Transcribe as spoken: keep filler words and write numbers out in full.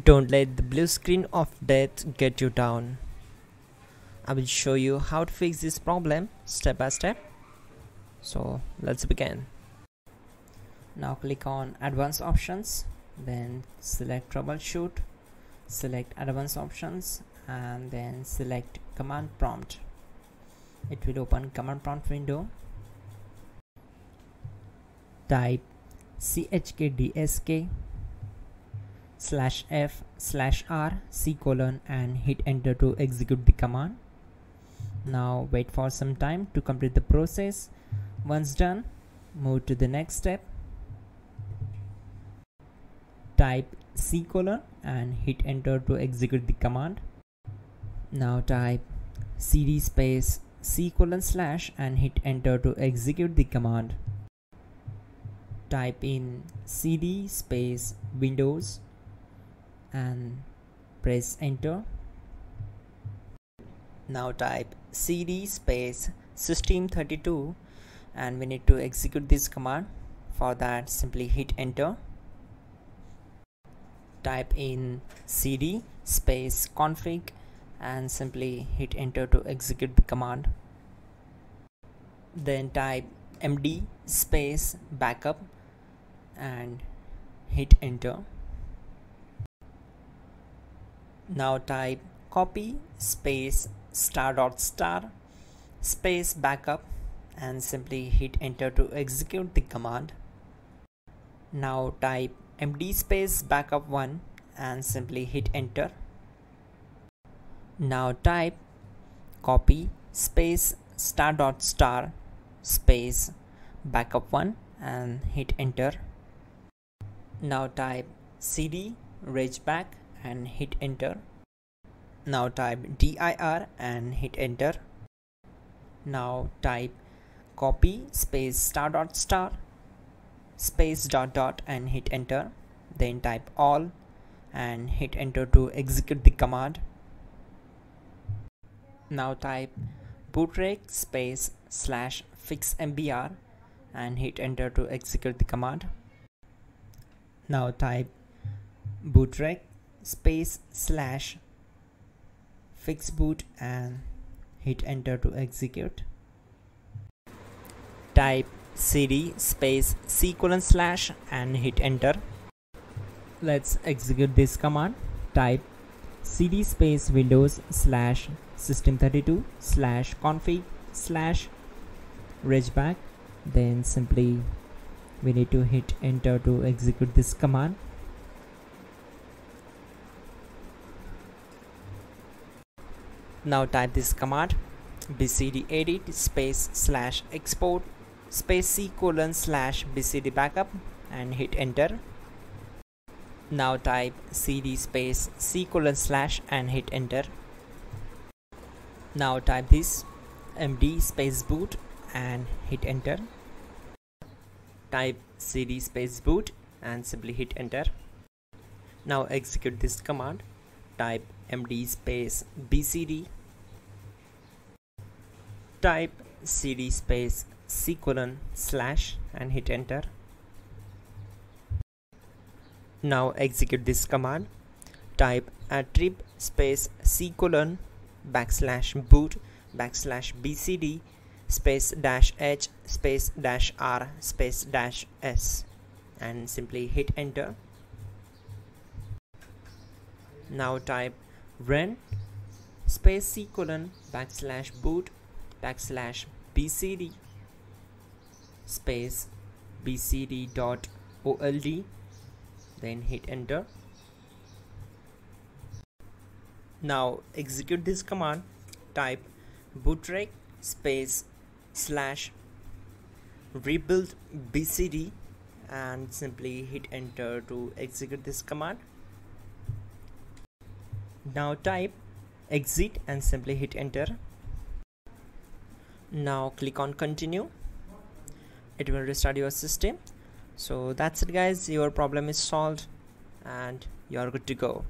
Don't let the blue screen of death get you down. I will show you how to fix this problem step by step. So let's begin. Now click on advanced options, then select troubleshoot, select advanced options, and then select command prompt. It will open command prompt window. Type chkdsk slash f slash r c colon and hit enter to execute the command. Now wait for some time to complete the process. Once done, move to the next step. Type c colon and hit enter to execute the command. Now type cd space c colon slash and hit enter to execute the command. Type in cd space windows and press enter. Now type cd space system thirty-two and we need to execute this command. For that, simply hit enter. Type in cd space config and simply hit enter to execute the command. Then type md space backup and hit enter. Now type copy space star dot star space backup and simply hit enter to execute the command. Now type md space backup one and simply hit enter. Now type copy space star dot star space backup one and hit enter. Now type cd regback and hit enter. Now type dir and hit enter. Now type copy space star dot star space dot dot and hit enter. Then type all and hit enter to execute the command. Now type bootrec space slash fixmbr and hit enter to execute the command. Now type bootrec space slash fixboot and hit enter to execute. Type cd space c colon slash and hit enter. Let's execute this command. Type cd space windows slash system thirty-two slash config slash regback, then simply we need to hit enter to execute this command. Now type this command bcdedit space slash export space c colon slash bcd backup and hit enter. Now type cd space c colon slash and hit enter. Now type this md space boot and hit enter. Type cd space boot and simply hit enter. Now execute this command. Type md space bcd, type cd space c colon slash and hit enter. Now execute this command. Type attrib space c colon backslash boot backslash bcd space dash h space dash r space dash s and simply hit enter. Now type run space c colon backslash boot backslash bcd space bcd dot old, then hit enter. Now execute this command. Type bootrec space slash rebuild bcd and simply hit enter to execute this command. Now type exit and simply hit enter. Now click on continue. It will restart your system. So that's it guys, your problem is solved and you are good to go.